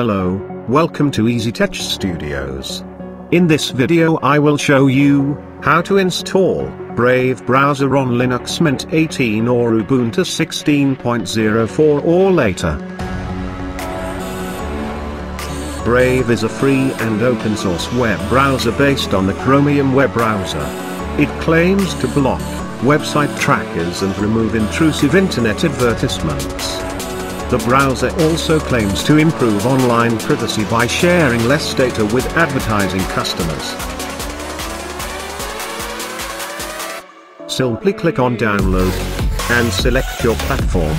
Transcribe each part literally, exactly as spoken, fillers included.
Hello, welcome to EasyTech Studios. In this video I will show you how to install Brave browser on Linux Mint eighteen or Ubuntu sixteen point oh four or later. Brave is a free and open source web browser based on the Chromium web browser. It claims to block website trackers and remove intrusive internet advertisements. The browser also claims to improve online privacy by sharing less data with advertising customers. Simply click on Download and select your platform.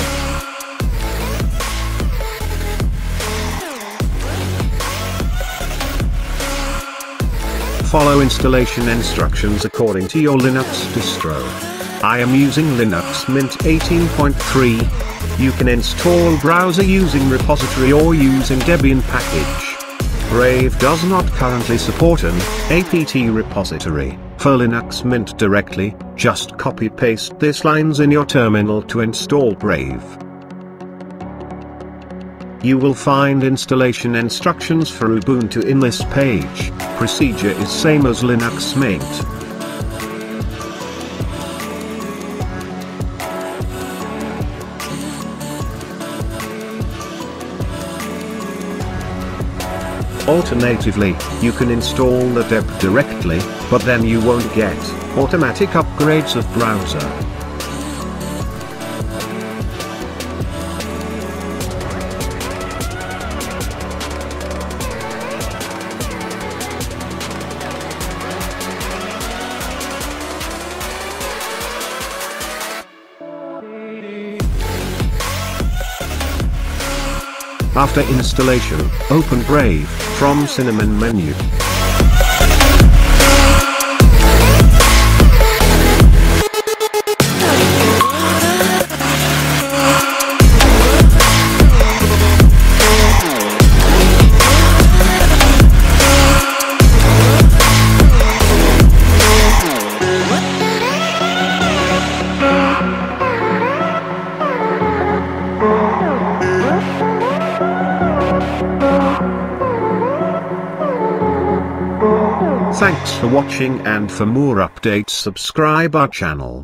Follow installation instructions according to your Linux distro. I am using Linux Mint eighteen point three. You can install browser using repository or using Debian package. Brave does not currently support an apt repository for Linux Mint directly, just copy paste these lines in your terminal to install Brave. You will find installation instructions for Ubuntu in this page. Procedure is same as Linux Mint. Alternatively, you can install the deb directly, but then you won't get automatic upgrades of browser. After installation, open Brave from Cinnamon Menu. Thanks for watching, and for more updates subscribe our channel.